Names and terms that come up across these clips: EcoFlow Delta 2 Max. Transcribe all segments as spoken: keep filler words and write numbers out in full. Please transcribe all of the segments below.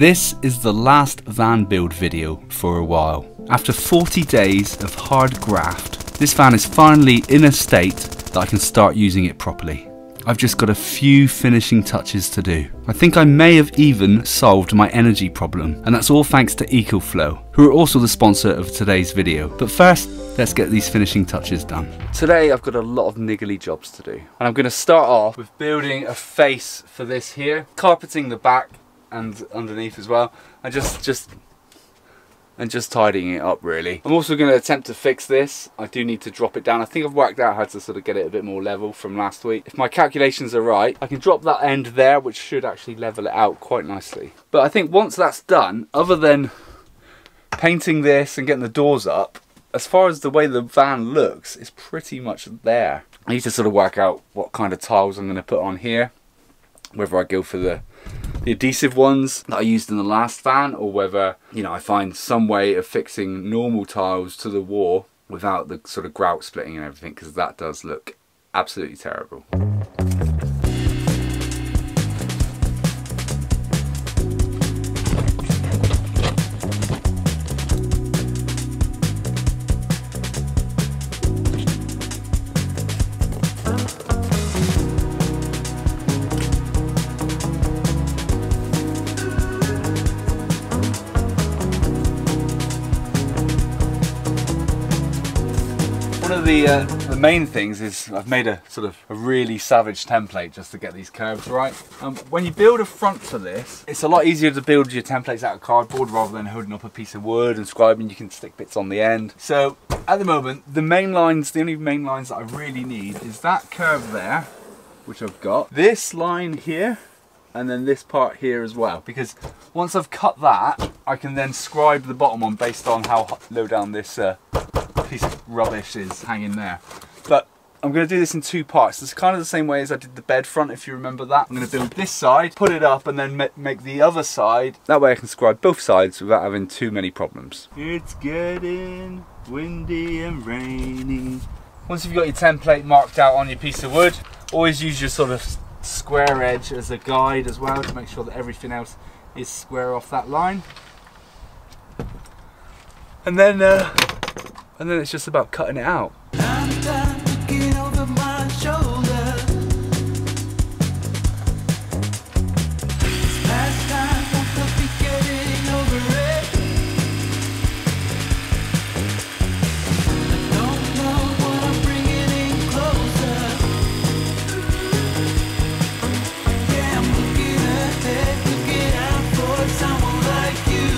This is the last van build video for a while. After forty days of hard graft, this van is finally in a state that I can start using it properly. I've just got a few finishing touches to do. I think I may have even solved my energy problem, and that's all thanks to EcoFlow, who are also the sponsor of today's video. But first, let's get these finishing touches done. Today I've got a lot of niggly jobs to do, and I'm going to start off with building a face for this here, carpeting the back and underneath as well, and just just and just tidying it up really. I'm also going to attempt to fix this. I do need to drop it down. I think I've worked out how to sort of get it a bit more level from last week. If my calculations are right, I can drop that end there, which should actually level it out quite nicely. But I think once that's done, other than painting this and getting the doors up, as far as the way the van looks, it's pretty much there. I need to sort of work out what kind of tiles I'm going to put on here, whether I go for the the adhesive ones that I used in the last van, or whether, you know, I find some way of fixing normal tiles to the wall without the sort of grout splitting and everything, because that does look absolutely terrible. One of the, uh, the main things is I've made a sort of a really savage template just to get these curves right. Um, when you build a front to this, it's a lot easier to build your templates out of cardboard rather than holding up a piece of wood and scribing. You can stick bits on the end. So at the moment, the main lines, the only main lines that I really need is that curve there, which I've got, this line here, and then this part here as well. Because once I've cut that, I can then scribe the bottom one based on how low down this uh, piece of rubbish is hanging there. But I'm going to do this in two parts. It's kind of the same way as I did the bed front, if you remember that. I'm going to build this side, put it up, and then make the other side. That way I can scribe both sides without having too many problems. It's getting windy and rainy. Once you've got your template marked out on your piece of wood, always use your sort of square edge as a guide as well to make sure that everything else is square off that line. And then uh, And then it's just about cutting it out. I'm done looking over my shoulder. It's past time, I could be getting over it. I don't know what I'm bringing in closer. Yeah, I'm looking ahead, looking out for someone like you.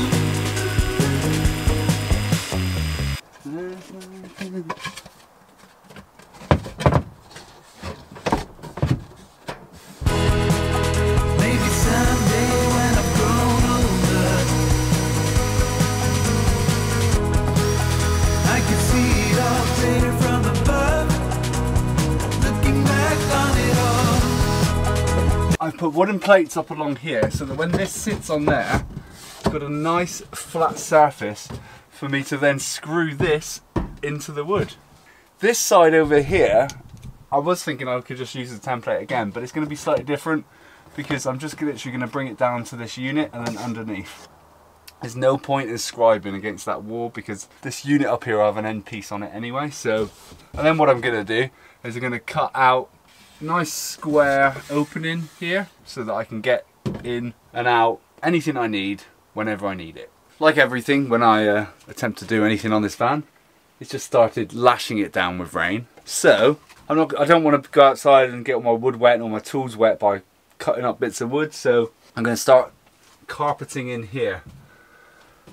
I've put wooden plates up along here so that when this sits on there, it's got a nice flat surface for me to then screw this into the wood. This side over here, I was thinking I could just use the template again, but it's going to be slightly different because I'm just literally going to bring it down to this unit and then underneath. There's no point in scribing against that wall because this unit up here, I have an end piece on it anyway. So, and then what I'm going to do is I'm going to cut out nice square opening here so that I can get in and out anything I need whenever I need it. Like everything, when I uh, attempt to do anything on this van, it's just started lashing it down with rain. So I'm not, I don't want to go outside and get all my wood wet and all my tools wet by cutting up bits of wood, so I'm going to start carpeting in here.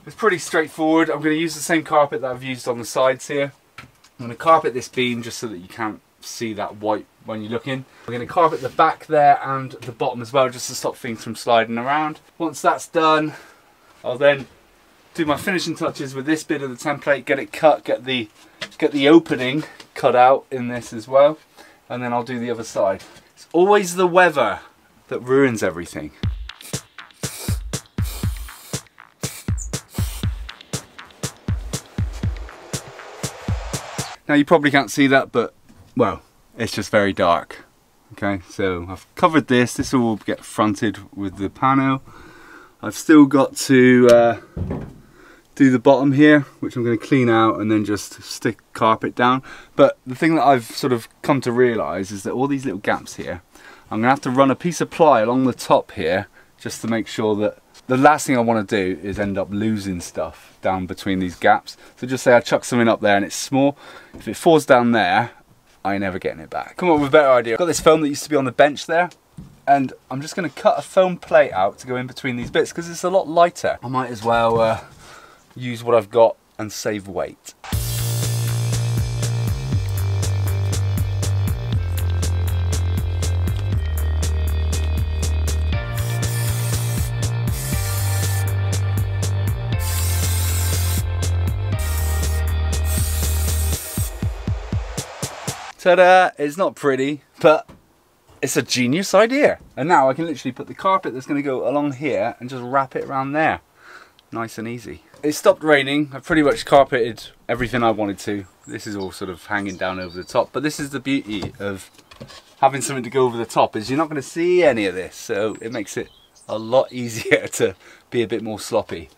It's pretty straightforward. I'm going to use the same carpet that I've used on the sides here. I'm going to carpet this beam just so that you can't see that white when you're looking. We're going to carpet the back there and the bottom as well, just to stop things from sliding around. Once that's done, I'll then do my finishing touches with this bit of the template, get it cut, get the get the opening cut out in this as well, and then I'll do the other side. It's always the weather that ruins everything. Now you probably can't see that, but well, it's just very dark. Okay, so I've covered this. This will get fronted with the pano. I've still got to uh, do the bottom here, which I'm going to clean out and then just stick carpet down. But the thing that I've sort of come to realise is that all these little gaps here, I'm going to have to run a piece of ply along the top here just to make sure that the last thing I want to do is end up losing stuff down between these gaps. So just say I chuck something up there and it's small, if it falls down there, I ain't ever getting it back. Come up with a better idea. I've got this foam that used to be on the bench there, and I'm just going to cut a foam plate out to go in between these bits because it's a lot lighter. I might as well uh, use what I've got and save weight. Ta-da! It's not pretty, but it's a genius idea. And now I can literally put the carpet that's going to go along here and just wrap it around there. Nice and easy. It stopped raining. I've pretty much carpeted everything I wanted to. This is all sort of hanging down over the top, but this is the beauty of having something to go over the top, is you're not going to see any of this, so it makes it a lot easier to be a bit more sloppy.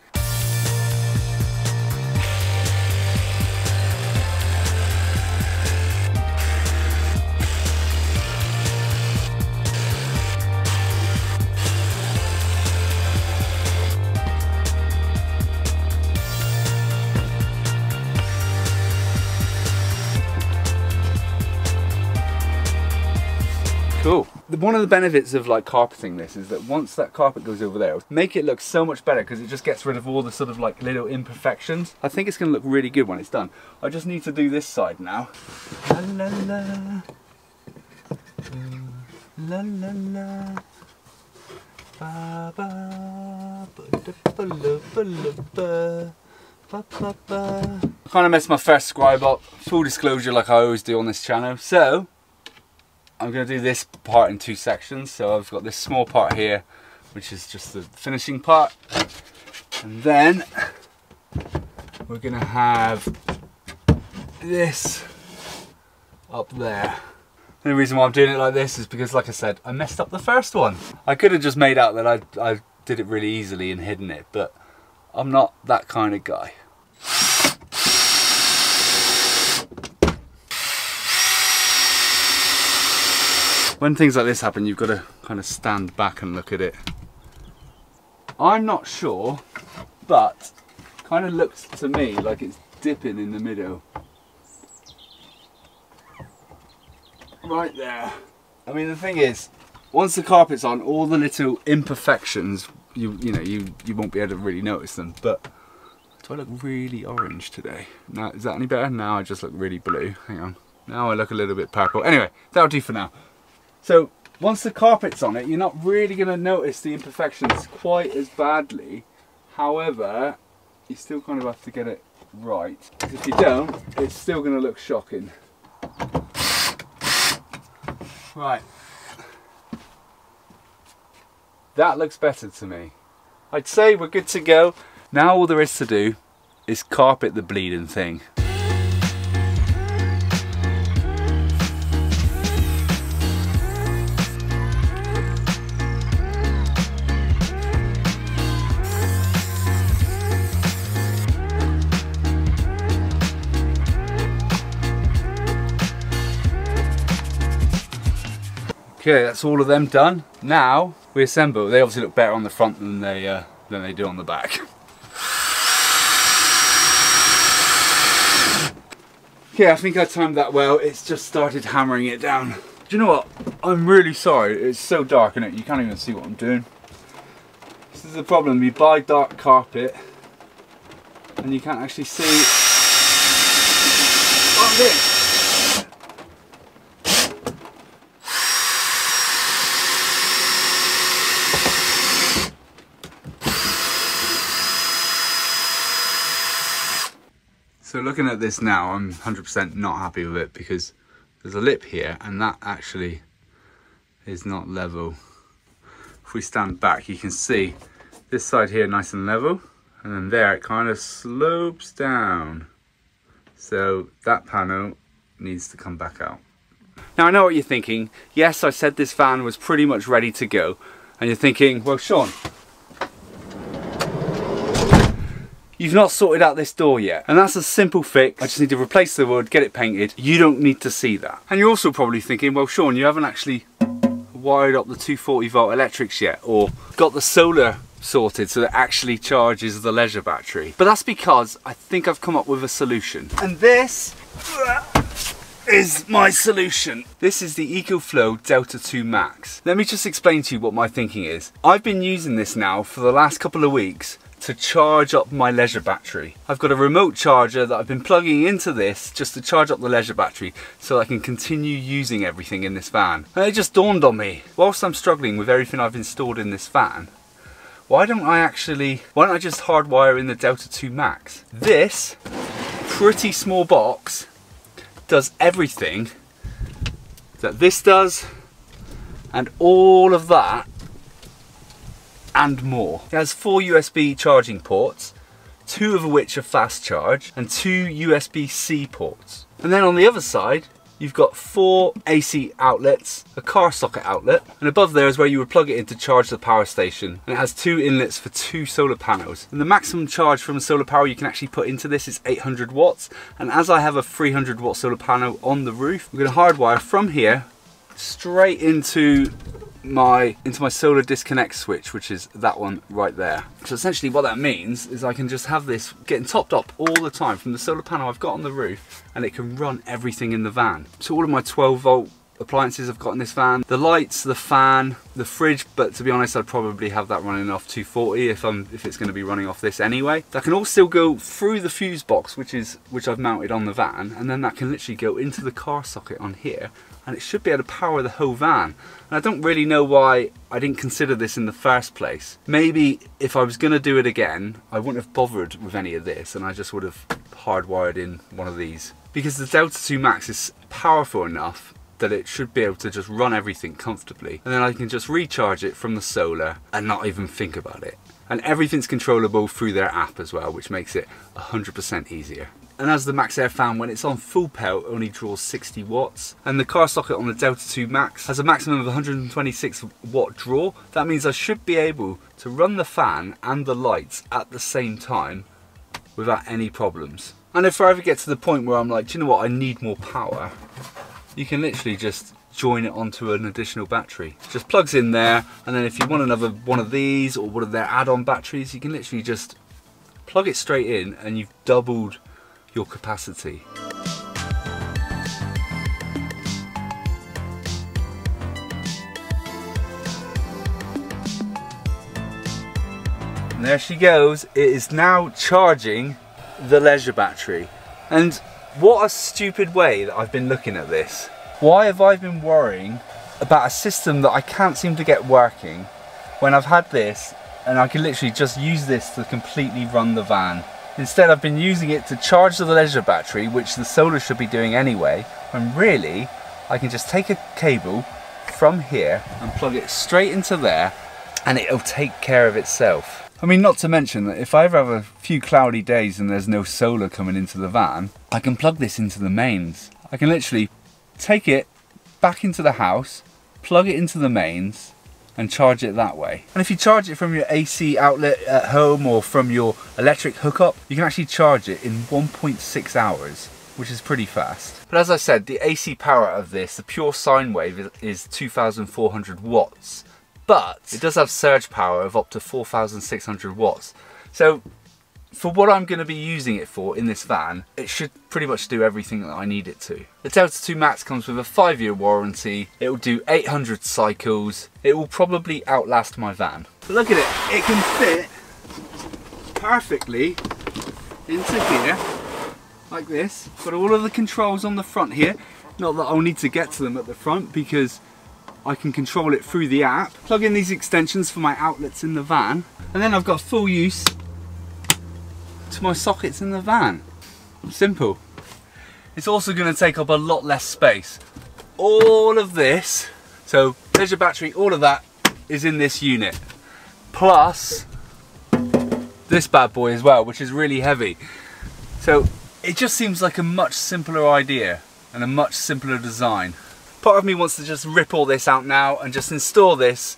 Cool. One of the benefits of like carpeting this is that once that carpet goes over there, make it look so much better because it just gets rid of all the sort of like little imperfections. I think it's going to look really good when it's done. I just need to do this side now. La la la. La la la. Ba ba. Ba da ba la ba. Ba ba ba. Kind of messed my first scribe up. Full disclosure, like I always do on this channel. So I'm going to do this part in two sections. So I've got this small part here, which is just the finishing part. And then we're going to have this up there. The only reason why I'm doing it like this is because, like I said, I messed up the first one. I could have just made out that I, I did it really easily and hidden it, but I'm not that kind of guy. When things like this happen, you've got to kind of stand back and look at it. I'm not sure, but it kind of looks to me like it's dipping in the middle. Right there. I mean, the thing is, once the carpet's on, all the little imperfections, you you know, you, you won't be able to really notice them, but do I look really orange today? Now, is that any better? Now I just look really blue. Hang on. Now I look a little bit purple. Anyway, that'll do for now. So once the carpet's on it, you're not really going to notice the imperfections quite as badly. However, you still kind of have to get it right. Because if you don't, it's still going to look shocking. Right. That looks better to me. I'd say we're good to go. Now all there is to do is carpet the bleeding thing. Okay, that's all of them done. Now we assemble. They obviously look better on the front than they uh, than they do on the back. Okay, I think I timed that well. It's just started hammering it down. Do you know what? I'm really sorry. It's so dark in it. You can't even see what I'm doing. This is the problem. You buy dark carpet and you can't actually see what I'm doing. So looking at this now, I'm one hundred percent not happy with it because there's a lip here and that actually is not level. If we stand back, you can see this side here nice and level, and then there it kind of slopes down. So that panel needs to come back out. Now I know what you're thinking. Yes, I said this van was pretty much ready to go. And you're thinking, well, Sean, you've not sorted out this door yet. And that's a simple fix. I just need to replace the wood, get it painted. You don't need to see that. And you're also probably thinking, well, Sean, you haven't actually wired up the two forty volt electrics yet, or got the solar sorted so that actually charges the leisure battery. But that's because I think I've come up with a solution. And this is my solution. This is the EcoFlow Delta two Max. Let me just explain to you what my thinking is. I've been using this now for the last couple of weeks to charge up my leisure battery. I've got a remote charger that I've been plugging into this just to charge up the leisure battery so I can continue using everything in this van. And it just dawned on me, whilst I'm struggling with everything I've installed in this van, why don't I actually, why don't I just hardwire in the Delta two Max? This pretty small box does everything that this does and all of that and more. It has four U S B charging ports, two of which are fast charge, and two U S B C ports. And then on the other side, you've got four A C outlets, a car socket outlet, and above there is where you would plug it in to charge the power station. And it has two inlets for two solar panels. And the maximum charge from solar power you can actually put into this is eight hundred watts. And as I have a three hundred watt solar panel on the roof, I'm gonna hardwire from here straight into my into my solar disconnect switch, which is that one right there. So essentially what that means is I can just have this getting topped up all the time from the solar panel I've got on the roof, and it can run everything in the van. So all of my twelve volt appliances I've got in this van, the lights, the fan, the fridge, but to be honest I'd probably have that running off two forty if I'm if it's going to be running off this anyway. That can all still go through the fuse box, which is which I've mounted on the van, and then that can literally go into the car socket on here, and it should be able to power the whole van. And I don't really know why I didn't consider this in the first place. Maybe if I was going to do it again, I wouldn't have bothered with any of this, and I just would have hardwired in one of these, because the Delta two Max is powerful enough that it should be able to just run everything comfortably. And then I can just recharge it from the solar and not even think about it. And everything's controllable through their app as well, which makes it one hundred percent easier. And as the Max Air fan, when it's on full pelt, only draws sixty watts. And the car socket on the Delta two Max has a maximum of one hundred twenty-six watt draw. That means I should be able to run the fan and the lights at the same time without any problems. And if I ever get to the point where I'm like, do you know what, I need more power, you can literally just join it onto an additional battery. Just plugs in there, and then if you want another one of these or one of their add-on batteries, you can literally just plug it straight in and you've doubled your capacity. And there she goes. It is now charging the leisure battery. And what a stupid way that I've been looking at this. Why have I been worrying about a system that I can't seem to get working when I've had this and I can literally just use this to completely run the van? Instead, I've been using it to charge the leisure battery, which the solar should be doing anyway, and really I can just take a cable from here and plug it straight into there and it'll take care of itself. I mean, not to mention that if I ever have a few cloudy days and there's no solar coming into the van, I can plug this into the mains. I can literally take it back into the house, plug it into the mains, and charge it that way. And if you charge it from your A C outlet at home or from your electric hookup, you can actually charge it in one point six hours, which is pretty fast. But as I said, the A C power of this, the pure sine wave, is two thousand four hundred watts. But it does have surge power of up to four thousand six hundred watts. So for what I'm going to be using it for in this van, it should pretty much do everything that I need it to. The Delta two Max comes with a five year warranty. It will do eight hundred cycles. It will probably outlast my van. But look at it. It can fit perfectly into here like this. Got all of the controls on the front here. Not that I'll need to get to them at the front, because I can control it through the app. Plug in these extensions for my outlets in the van, and then I've got full use to my sockets in the van. Simple. It's also going to take up a lot less space. All of this, so leisure battery, all of that is in this unit. Plus this bad boy as well, which is really heavy. So it just seems like a much simpler idea and a much simpler design. Part of me wants to just rip all this out now and just install this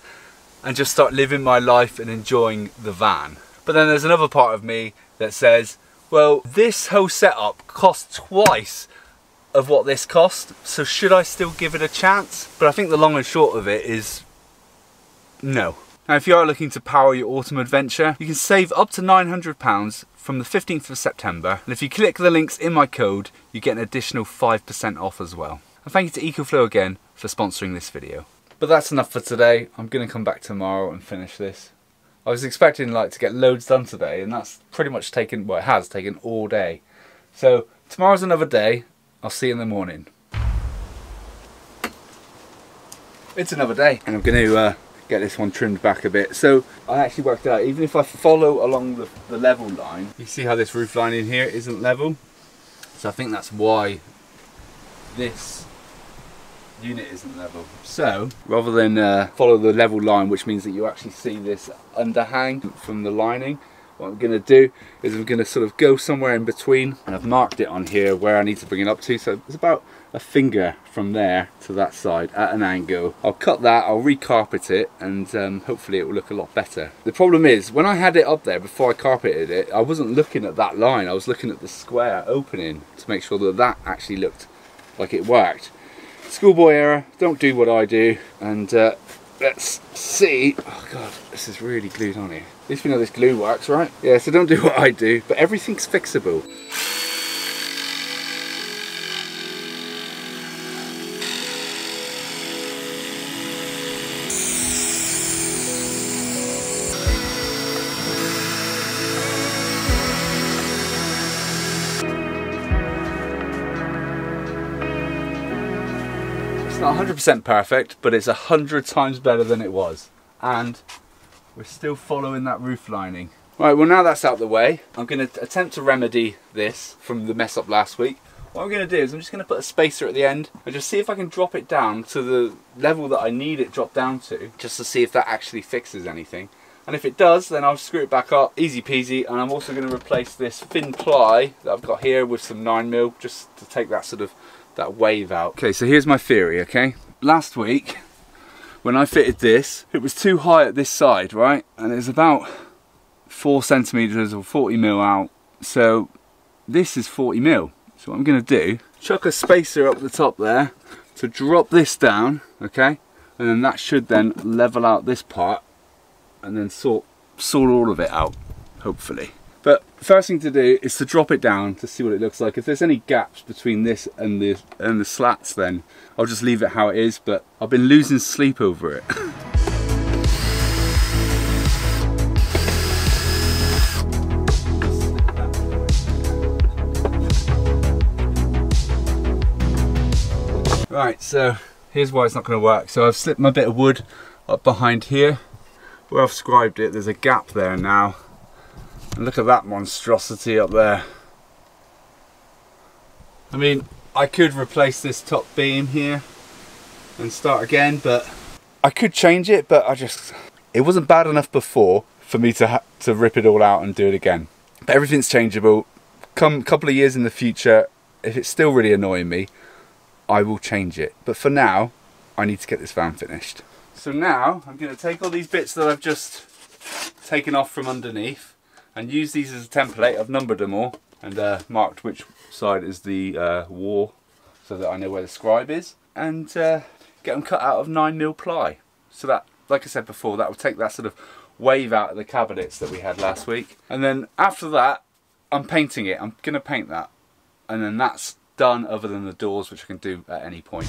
and just start living my life and enjoying the van. But then there's another part of me that says, well, this whole setup costs twice of what this cost, so should I still give it a chance? But I think the long and short of it is no. Now, if you are looking to power your autumn adventure, you can save up to nine hundred pounds from the fifteenth of September, and if you click the links in my code, you get an additional five percent off as well. And thank you to EcoFlow again for sponsoring this video. But that's enough for today. I'm going to come back tomorrow and finish this. I was expecting like to get loads done today, and that's pretty much taken, well, it has taken all day. So tomorrow's another day. I'll see you in the morning. It's another day, and I'm going to uh, get this one trimmed back a bit. So I actually worked out, even if I follow along the, the level line, you see how this roof line in here isn't level. So I think that's why this unit isn't level. So rather than uh, follow the level line, which means that you actually see this underhang from the lining, what I'm going to do is I'm going to sort of go somewhere in between, and I've marked it on here where I need to bring it up to, so it's about a finger from there to that side at an angle. I'll cut that, I'll recarpet it, and um, hopefully it will look a lot better. The problem is, when I had it up there before I carpeted it, I wasn't looking at that line, I was looking at the square opening to make sure that that actually looked like it worked. Schoolboy error, don't do what I do, and uh, let's see. Oh god, this is really glued on here. At least we know this glue works, right? Yeah, so don't do what I do, but everything's fixable. It's not one hundred percent perfect, but it's a hundred times better than it was. And we're still following that roof lining. Right, well now that's out the way, I'm going to attempt to remedy this from the mess up last week. What I'm going to do is I'm just going to put a spacer at the end and just see if I can drop it down to the level that I need it dropped down to, just to see if that actually fixes anything. And if it does, then I'll screw it back up, easy peasy. And I'm also going to replace this thin ply that I've got here with some nine mil, just to take that sort of that wave out. Okay, so here's my theory, okay? Last week, when I fitted this, it was too high at this side, right? And it was about four centimeters or forty mil out. So this is forty mil. So what I'm gonna do, chuck a spacer up the top there to drop this down, okay? And then that should then level out this part and then sort, sort all of it out, hopefully. But first thing to do is to drop it down to see what it looks like. If there's any gaps between this and the, and the slats, then I'll just leave it how it is, but I've been losing sleep over it. Right, so here's why it's not gonna work. So I've slipped my bit of wood up behind here. Where I've scribed it, there's a gap there now. And look at that monstrosity up there. I mean, I could replace this top beam here and start again, but I could change it, but I just, it wasn't bad enough before for me to, ha to rip it all out and do it again. But everything's changeable. Come a couple of years in the future, if it's still really annoying me, I will change it. But for now, I need to get this van finished. So now I'm gonna take all these bits that I've just taken off from underneath and use these as a template. I've numbered them all and uh, marked which side is the uh, war, so that I know where the scribe is, and uh, get them cut out of nine mil ply. So that, like I said before, that will take that sort of wave out of the cabinets that we had last week. And then after that, I'm painting it. I'm gonna paint that. And then that's done, other than the doors, which I can do at any point.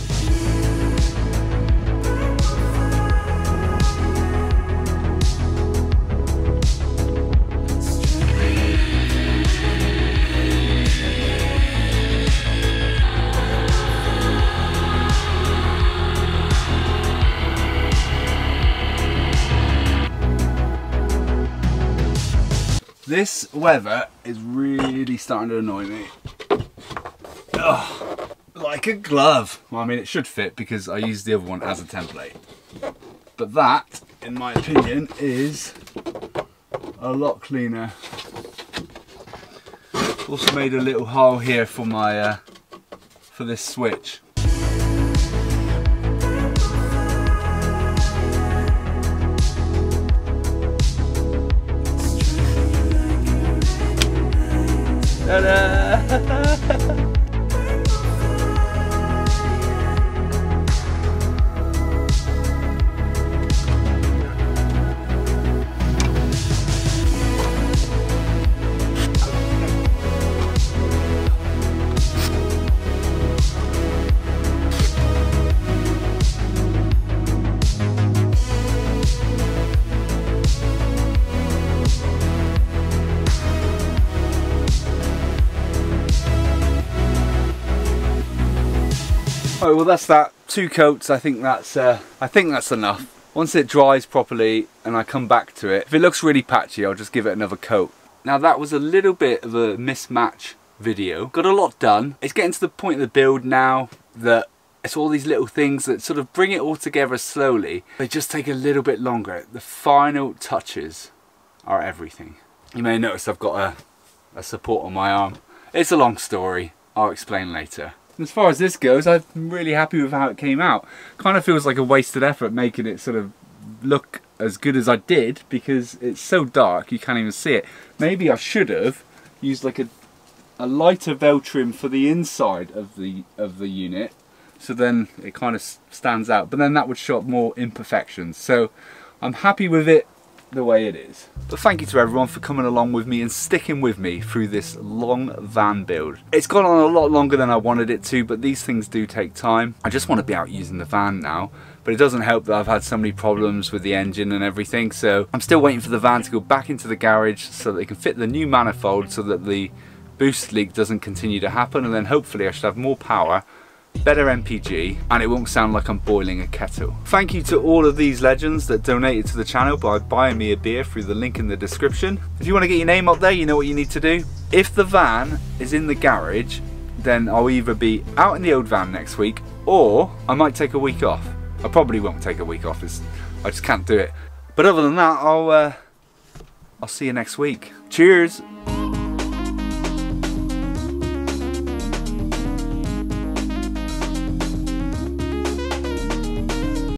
This weather is really starting to annoy me. Ugh, like a glove. Well, I mean, it should fit because I used the other one as a template. But that, in my opinion, is a lot cleaner. Also made a little hole here for my, uh, for this switch. Ta-da! Oh well, that's that. Two coats. I think that's. Uh, I think that's enough. Once it dries properly, and I come back to it. If it looks really patchy, I'll just give it another coat. Now that was a little bit of a mismatch video. Got a lot done. It's getting to the point of the build now that it's all these little things that sort of bring it all together slowly. They just take a little bit longer. The final touches are everything. You may notice I've got a, a support on my arm. It's a long story. I'll explain later. As far as this goes, I'm really happy with how it came out. Kind of feels like a wasted effort making it sort of look as good as I did, because it's so dark you can't even see it. Maybe I should have used like a, a lighter Veltrim for the inside of the of the unit, so then it kind of stands out, but then that would show up more imperfections. So I'm happy with it the way it is. But thank you to everyone for coming along with me and sticking with me through this long van build. It's gone on a lot longer than I wanted it to, but these things do take time. I just want to be out using the van now, but it doesn't help that I've had so many problems with the engine and everything, so I'm still waiting for the van to go back into the garage so that they can fit the new manifold so that the boost leak doesn't continue to happen, and then hopefully I should have more power, better M P G, and it won't sound like I'm boiling a kettle. Thank you to all of these legends that donated to the channel by buying me a beer through the link in the description. If you want to get your name up there, you know what you need to do. If the van is in the garage, then I'll either be out in the old van next week, or I might take a week off. I probably won't take a week off, it's, I just can't do it. But other than that, I'll, uh, I'll see you next week. Cheers!